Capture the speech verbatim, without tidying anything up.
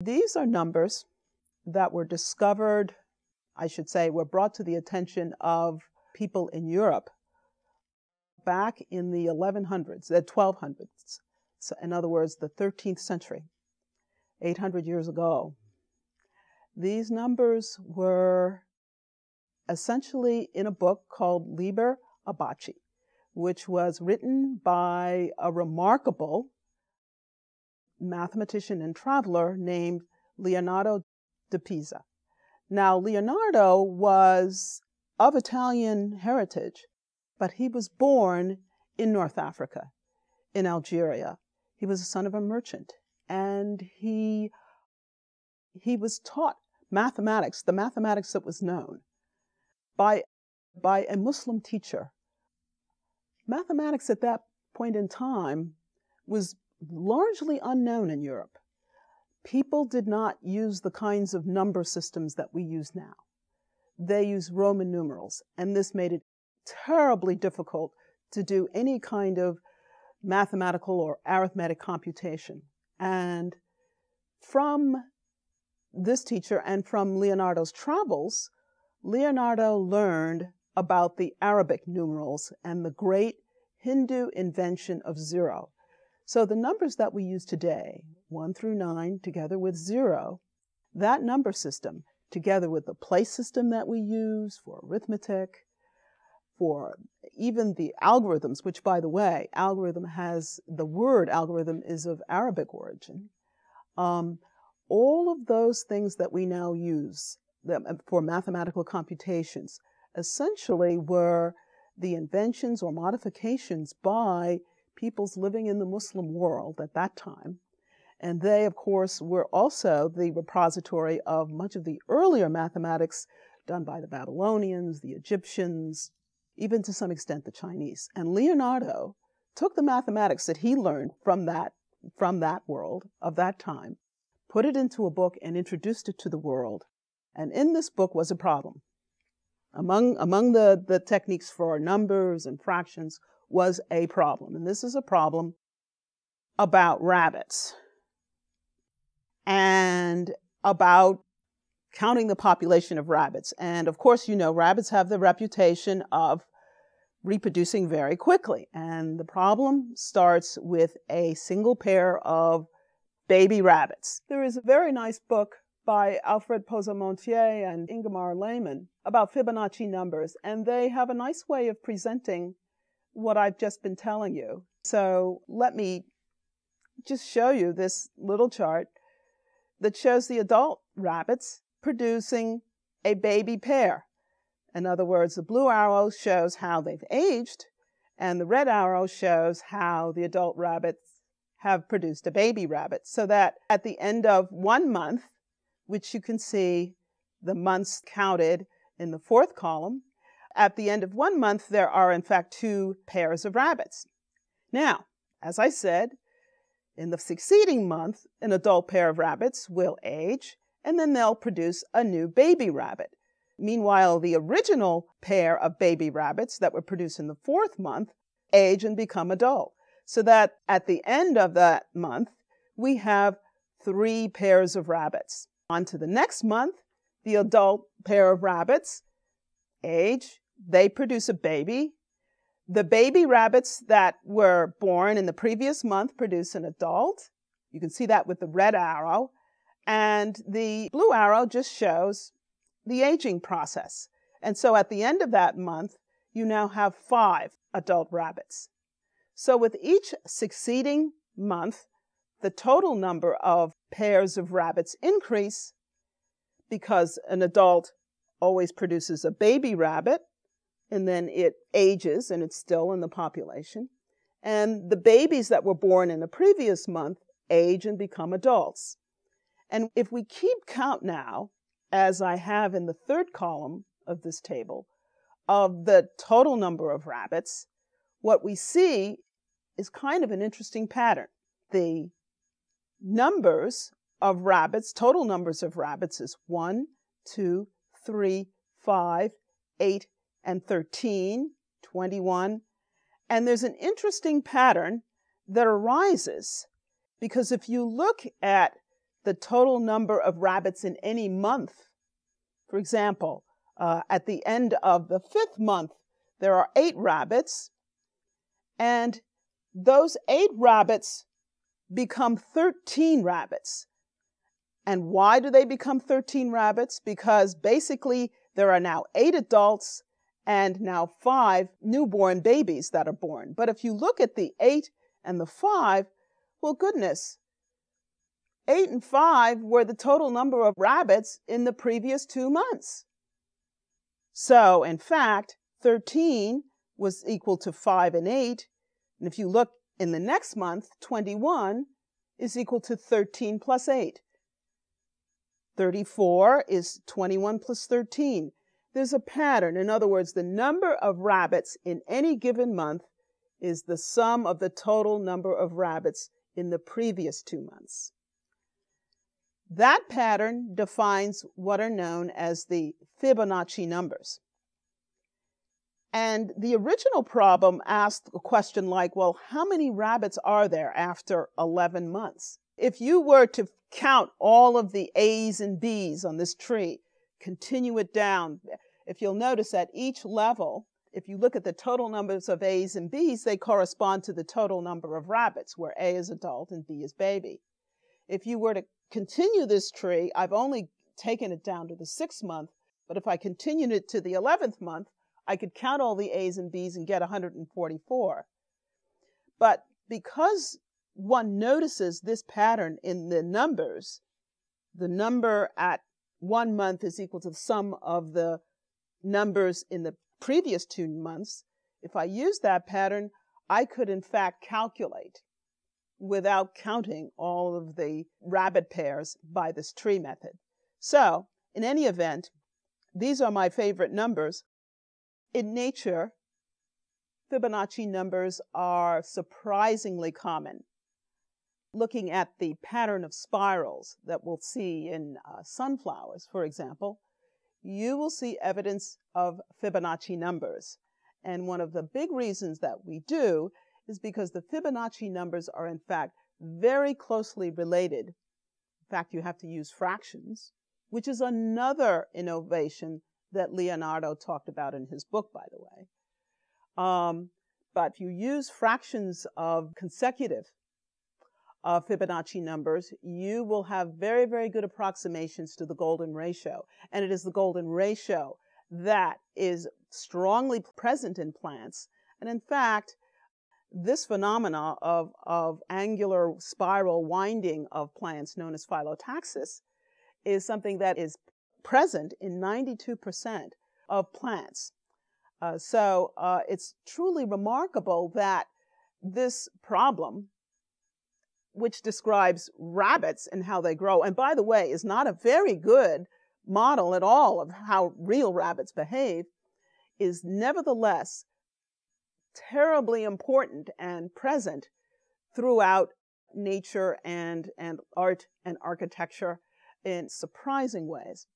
These are numbers that were discovered, I should say, were brought to the attention of people in Europe back in the eleven hundreds, the twelve hundreds. So in other words, the thirteenth century, eight hundred years ago. These numbers were essentially in a book called Liber Abaci, which was written by a remarkable mathematician and traveler named Leonardo de Pisa. Now, Leonardo was of Italian heritage, but he was born in North Africa, in Algeria. He was the son of a merchant, and he, he was taught mathematics, the mathematics that was known, by, by a Muslim teacher. Mathematics at that point in time was largely unknown in Europe. People did not use the kinds of number systems that we use now. They used Roman numerals, and this made it terribly difficult to do any kind of mathematical or arithmetic computation. And from this teacher and from Leonardo's travels, Leonardo learned about the Arabic numerals and the great Hindu invention of zero. So the numbers that we use today, one through nine together with zero, that number system, together with the place system that we use for arithmetic, for even the algorithms, which by the way, algorithm has, the word algorithm is of Arabic origin. Um, all of those things that we now use for mathematical computations, essentially were the inventions or modifications by peoples living in the Muslim world at that time. And they, of course, were also the repository of much of the earlier mathematics done by the Babylonians, the Egyptians, even to some extent the Chinese. And Leonardo took the mathematics that he learned from that, from that world of that time, put it into a book and introduced it to the world. And in this book was a problem. Among, among the, the techniques for numbers and fractions was a problem. And this is a problem about rabbits and about counting the population of rabbits. And of course, you know, rabbits have the reputation of reproducing very quickly. And the problem starts with a single pair of baby rabbits. There is a very nice book by Alfred Posamentier and Ingemar Lehmann about Fibonacci numbers, and they have a nice way of presenting what I've just been telling you. So let me just show you this little chart that shows the adult rabbits producing a baby pair. In other words, the blue arrow shows how they've aged, and the red arrow shows how the adult rabbits have produced a baby rabbit, so that at the end of one month, which you can see the months counted in the fourth column. At the end of one month, there are in fact two pairs of rabbits. Now, as I said, in the succeeding month, an adult pair of rabbits will age, and then they'll produce a new baby rabbit. Meanwhile, the original pair of baby rabbits that were produced in the fourth month age and become adult, so that at the end of that month, we have three pairs of rabbits. On to the next month, the adult pair of rabbits age, they produce a baby. The baby rabbits that were born in the previous month produce an adult. You can see that with the red arrow. And the blue arrow just shows the aging process. And so at the end of that month, you now have five adult rabbits. So with each succeeding month, the total number of pairs of rabbits increase because an adult always produces a baby rabbit, and then it ages and it's still in the population. And the babies that were born in the previous month age and become adults. And if we keep count now, as I have in the third column of this table, of the total number of rabbits, what we see is kind of an interesting pattern. The numbers of rabbits, total numbers of rabbits is one, two, three, five, eight, and thirteen, twenty-one. And there's an interesting pattern that arises because if you look at the total number of rabbits in any month. For example, uh, at the end of the fifth month, there are eight rabbits, and those eight rabbits become thirteen rabbits. And why do they become thirteen rabbits? Because basically there are now eight adults and now five newborn babies that are born. But if you look at the eight and the five, well, goodness, eight and five were the total number of rabbits in the previous two months. So, in fact, thirteen was equal to five and eight. And if you look in the next month, twenty-one is equal to thirteen plus eight. thirty-four is twenty-one plus thirteen. There's a pattern. In other words, the number of rabbits in any given month is the sum of the total number of rabbits in the previous two months. That pattern defines what are known as the Fibonacci numbers. And the original problem asked a question like, well, how many rabbits are there after eleven months? If you were to count all of the A's and B's on this tree, continue it down, if you'll notice at each level, if you look at the total numbers of A's and B's, they correspond to the total number of rabbits, where A is adult and B is baby. If you were to continue this tree, I've only taken it down to the sixth month, but if I continued it to the eleventh month, I could count all the A's and B's and get one hundred forty-four. But because one notices this pattern in the numbers, the number at one month is equal to the sum of the numbers in the previous two months, if I use that pattern, I could in fact calculate without counting all of the rabbit pairs by this tree method. So, in any event, these are my favorite numbers. In nature, Fibonacci numbers are surprisingly common. Looking at the pattern of spirals that we'll see in uh, sunflowers, for example, you will see evidence of Fibonacci numbers. And one of the big reasons that we do is because the Fibonacci numbers are, in fact, very closely related. In fact, you have to use fractions, which is another innovation that Leonardo talked about in his book, by the way. Um, but if you use fractions of consecutive uh, Fibonacci numbers, you will have very, very good approximations to the golden ratio. And it is the golden ratio that is strongly present in plants. And in fact, this phenomena of, of angular spiral winding of plants, known as phyllotaxis, is something that is present in ninety-two percent of plants. Uh, so uh, it's truly remarkable that this problem, which describes rabbits and how they grow, and by the way, is not a very good model at all of how real rabbits behave, is nevertheless terribly important and present throughout nature and, and art and architecture in surprising ways.